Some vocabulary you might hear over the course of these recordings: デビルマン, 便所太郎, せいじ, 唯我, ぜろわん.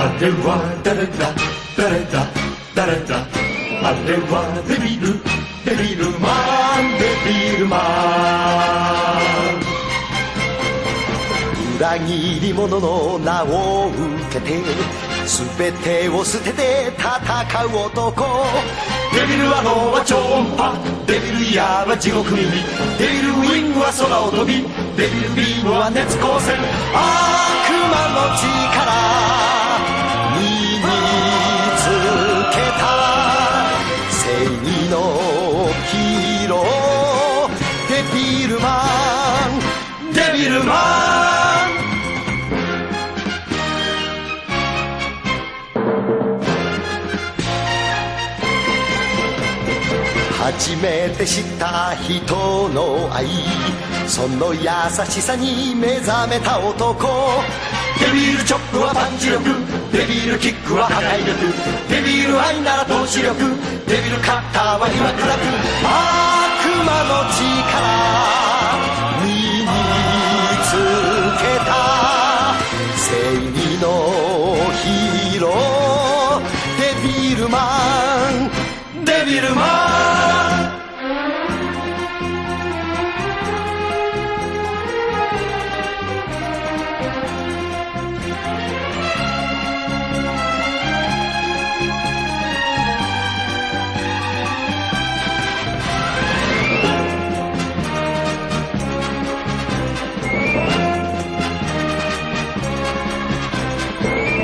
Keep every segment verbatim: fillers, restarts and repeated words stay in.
あれは誰だ誰だ誰だ、あれはデビルデビルマンデビルマン。裏切り者の名を受けて全てを捨てて戦う男、デビルアローは超音波、デビルイヤーは地獄耳、デビルウィングは空を飛び、デビルビームは熱光線、悪魔の力初めて知った人の愛、その優しさに目覚めた男、デビルチョップはパンチ力、デビルキックは破壊力、デビル愛なら投資力、デビルカッターは今砕く悪魔の力身につけた正義のヒーローデビルマンデビルマン。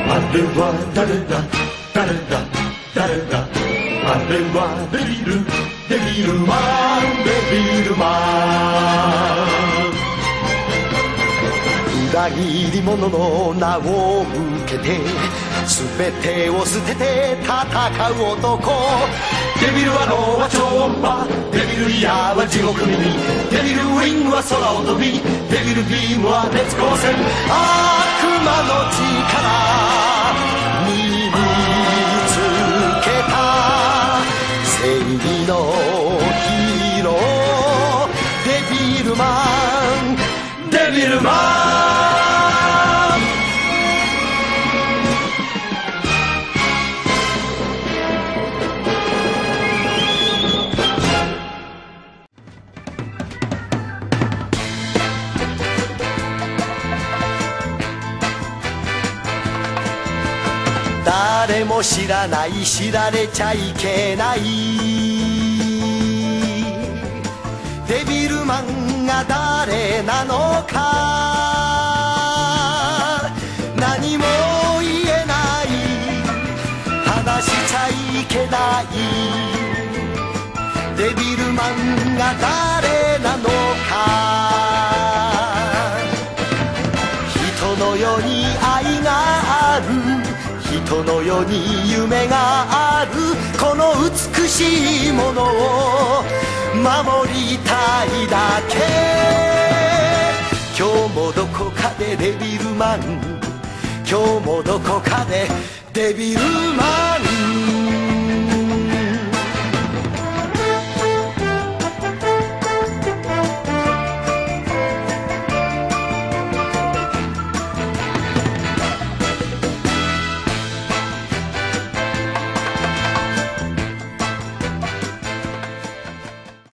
あれは誰だ誰だ誰だ、あれはデビルデビルマンデビルマン。裏切り者の名を受けて全てを捨てて戦う男、デビルアローは超音波、デビルイヤーは地獄耳、デビルウィングは空を飛び、デビルビームは熱光線、悪魔の力のヒーローデビルマンデビルマン。誰も知らない知られちゃいけないデビルマンが誰なのか、何も言えない、話しちゃいけない、デビルマンが誰なのか。人の世に愛がある、人の世に夢がある、この美しいものを守りたいだけ。今日もどこかでデビルマン、今日もどこかでデビルマン。